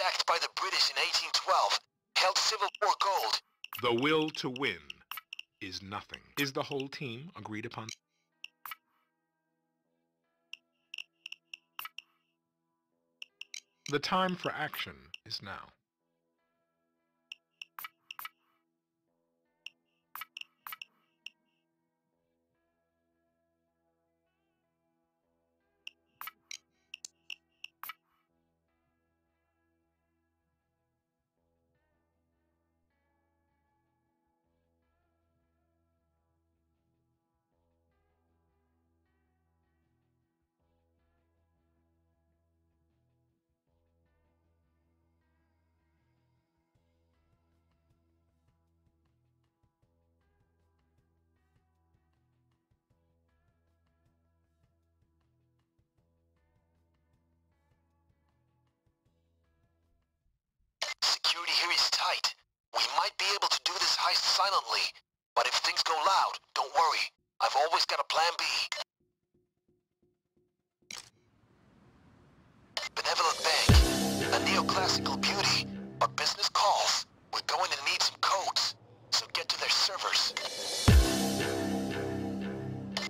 sacked by the British in 1812, held Civil War gold. The will to win is nothing. Is the whole team agreed upon? The time for action is now. We might be able to do this heist silently, but if things go loud, don't worry. I've always got a plan B. Benevolent Bank. A neoclassical beauty, but business calls. We're going to need some codes, so get to their servers.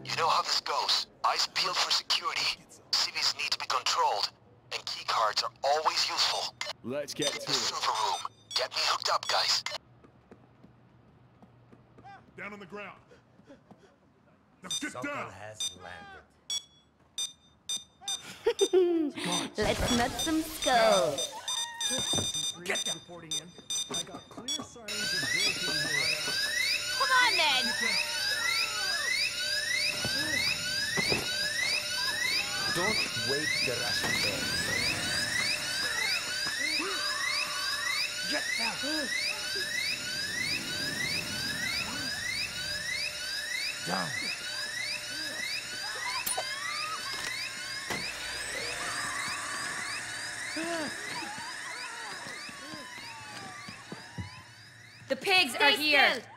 You know how this goes. Eyes peeled for security. Cities need to be controlled, and keycards are always useful. Let's get to the server room. Get me hooked up, guys. Down on the ground. Now get Someone down. Has landed. Let's nut some skulls. Get them. I got clear signs of breaking here. Come on, then. Don't wake the Russian bear. Get down! Down! The pigs are here! Still.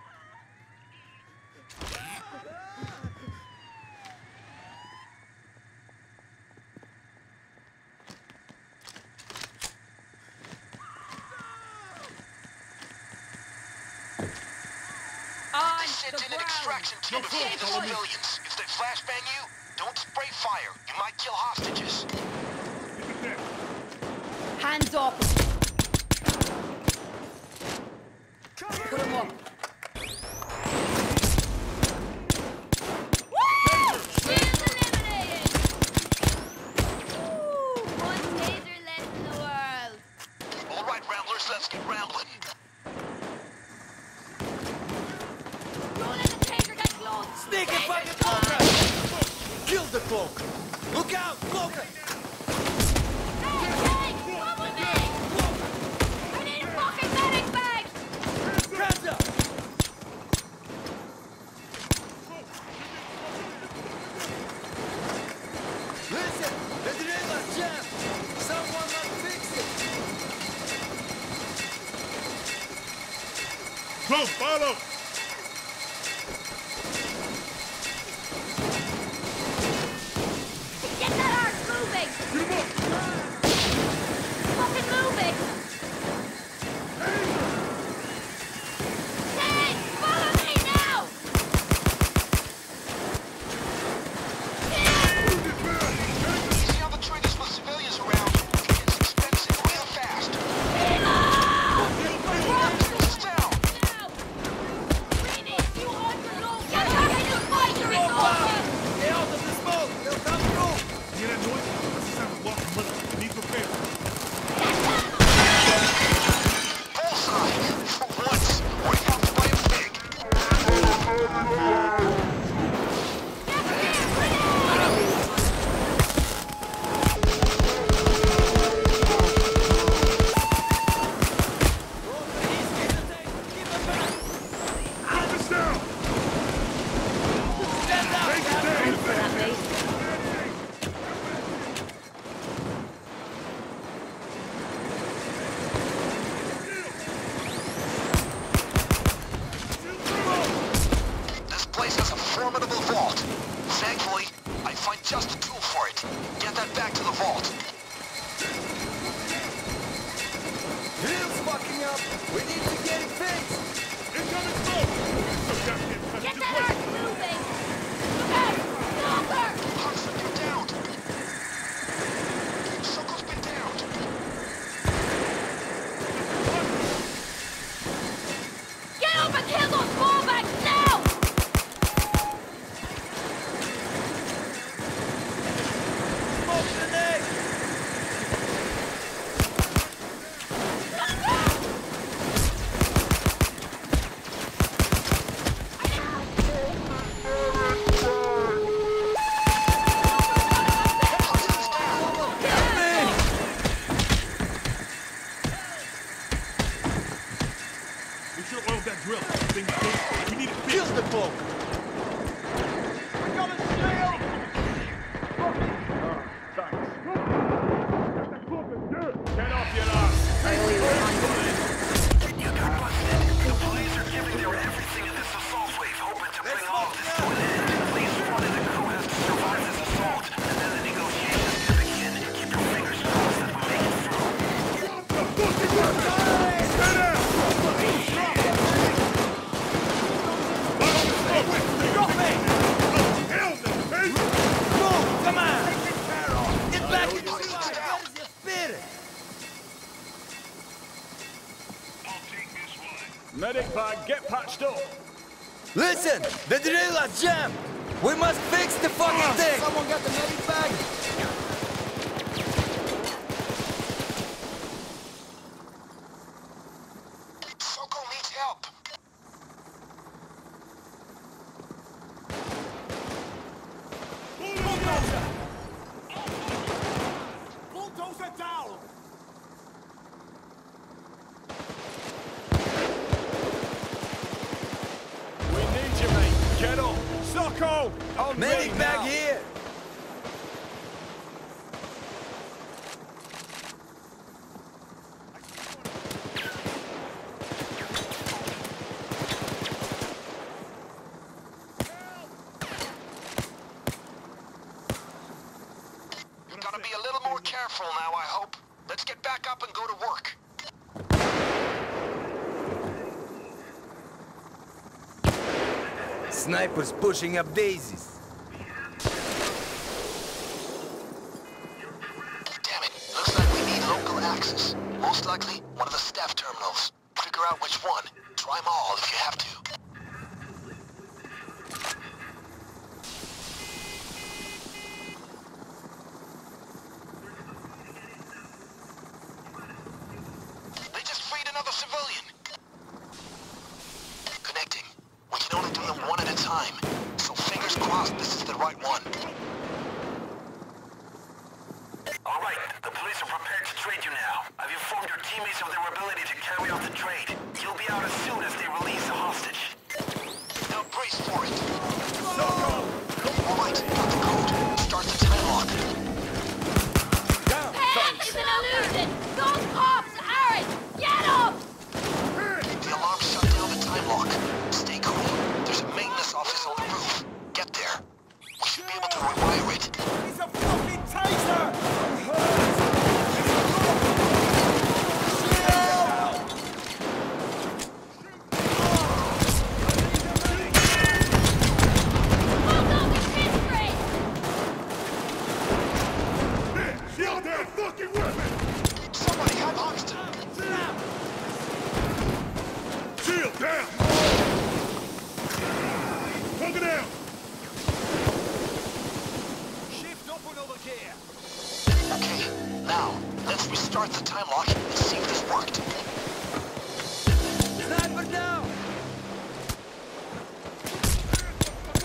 Kill the civilians. If they flashbang you, don't spray fire. You might kill hostages. Hands up. Put them up. Woo! Shields eliminated! Woo! One taser less in the world. All right, Ramblers, let's get rambling. Sneak and find the cloaker! Kill the cloaker! Look out, cloaker! Hey, hey! Come with me! I need a fucking medic bag! Hands up! Listen! The drill is jammed! Someone must fix it! Come, follow! fucking up. We need to get it fixed. Incoming smoke! It's so goddamn tough to play. Get the moving! Look out! Over! Huxley, you're down! Sokol's been down! Get up and kill those fallbacks now! Smoke to the neck! Listen! The drill has jammed! We must fix the fucking thing! Someone got the medic bag? Sokol needs help! Bulldozer! Bulldozer down! Sokol! Medic back here! You've got to be a little more careful now, I hope. Let's get back up and go to work. Snipers pushing up daisies. Damn it. Looks like we need local access. Most likely, one of the staff terminals. Figure out which one. Try them all if you have to. They just freed another civilian. Connecting. We can only do them one at a time, so fingers crossed this is the right one. All right, the police are prepared to trade you now. I've informed your teammates of their ability to carry out the trade. You'll be out as soon as they release the hostage. Now brace for it. Sokol! All right, got the code. Start the time lock. Down! Panic is an illusion! Those cops are it! Get up! The alarm shut down the time lock. Office on the roof. Get there. We should be able to rewire it. He's a fucking taser! Bitch, shield their fucking weapon! Somebody help Hoxton! Shield down! Look down! Shift open over here! Okay, now, let's restart the time lock and see if this worked. Sniper down!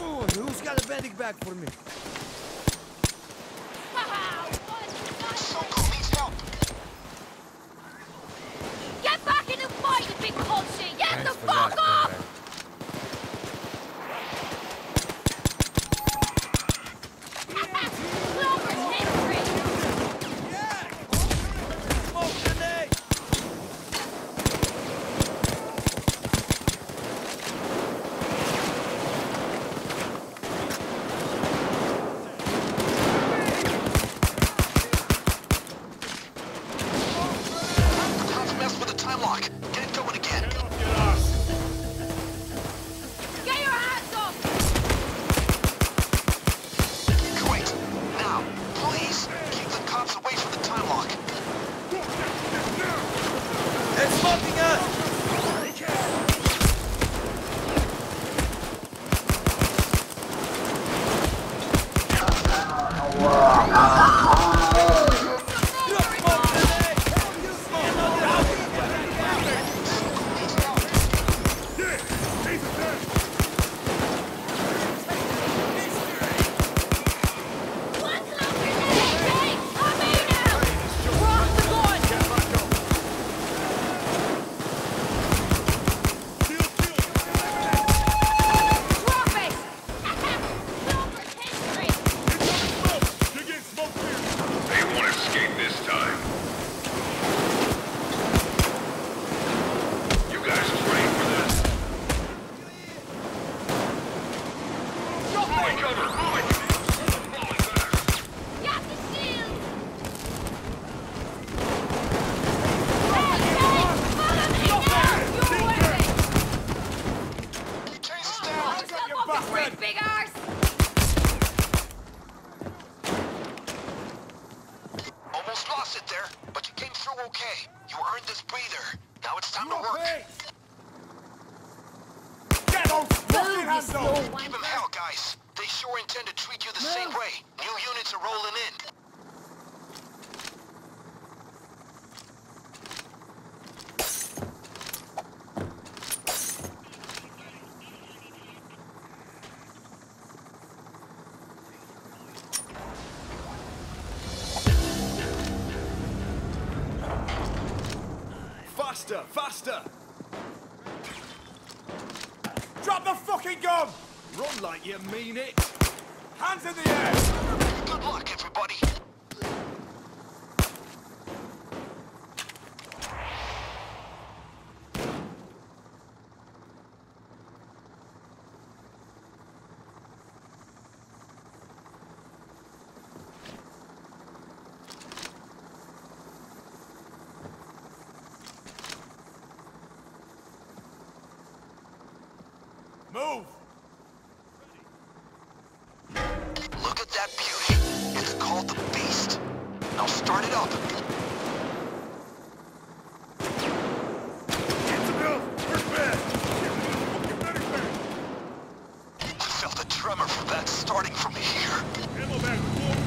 Oh, who's got a medic bag for me? Wow! Sokol needs help! Get back in the fight, you big cold shit! Get the fuck off! Man. block. Get it going again. Get your hands up! Great. Now, please keep the cops away from the time lock. It's blocking us! Faster! Drop the fucking gun! Run like you mean it! Hands in the air! Good luck, everybody! Move! Look at that beauty. It's called the Beast. Now start it up. Get the bill! I felt a tremor from that starting from here. Ammo bag report.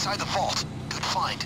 inside the vault. Good find.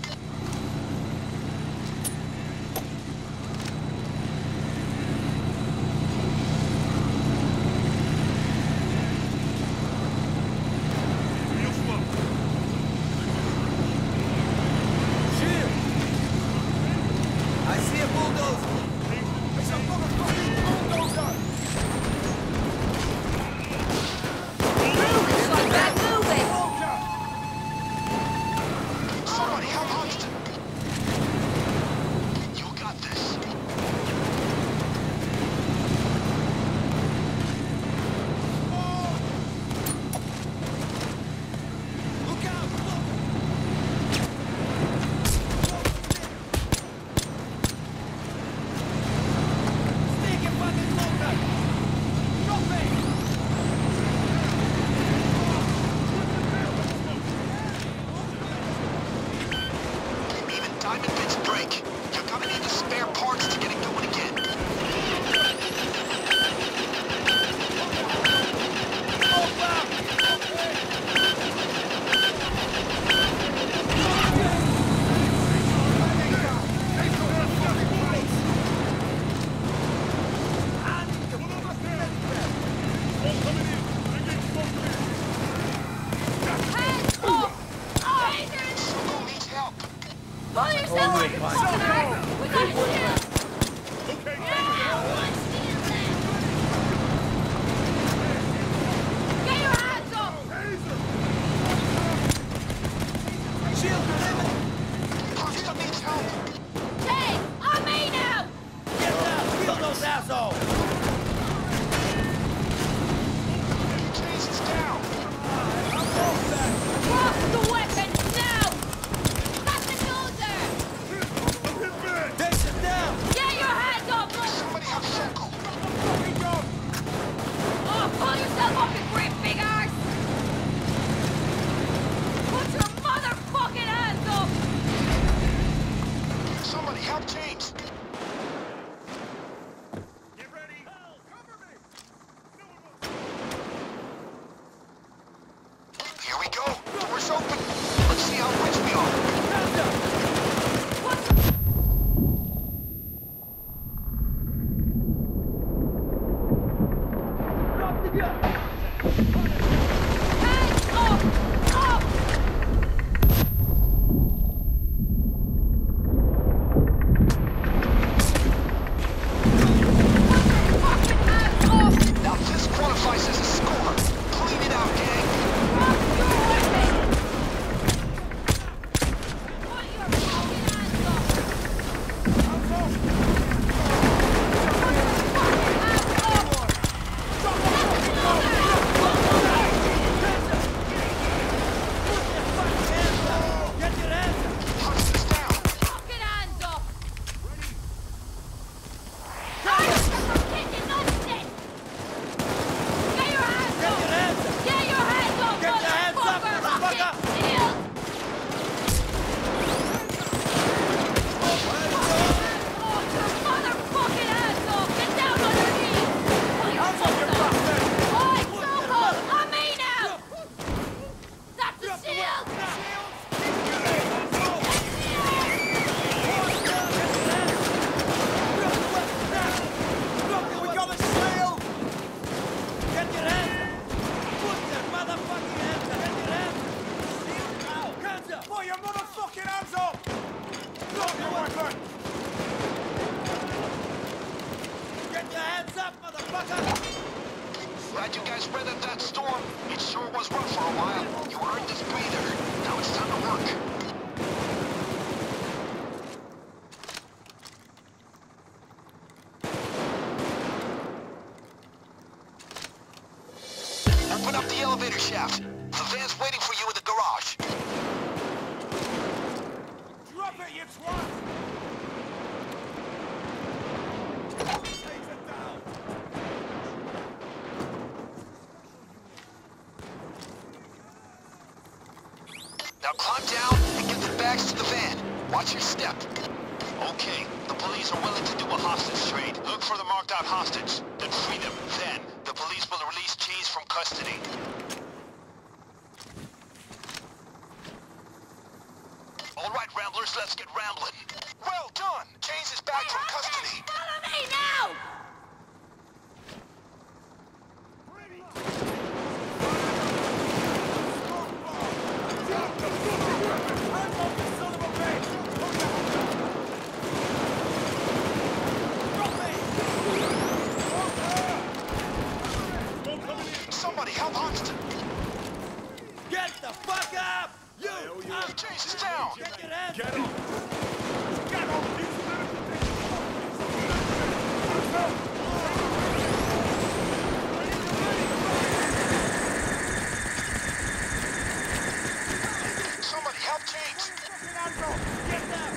Now climb down and get the bags to the van. Watch your step. Okay, the police are willing to do a hostage trade. Look for the marked out hostage, then free them. Then, the police will release Cheese from custody. First, let's get rambling. Well done! James is back from custody. Follow me now! Somebody help Hoxton! Get the fuck up! You! James is down! Get him! Get him! Somebody help James! Get down!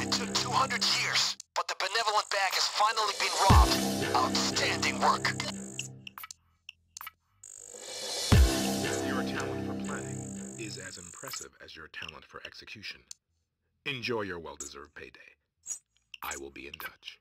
It took 200 years, but the Benevolent Bank has finally been robbed. Outstanding work. Your talent for planning is as impressive as your talent for execution. Enjoy your well-deserved payday. I will be in touch.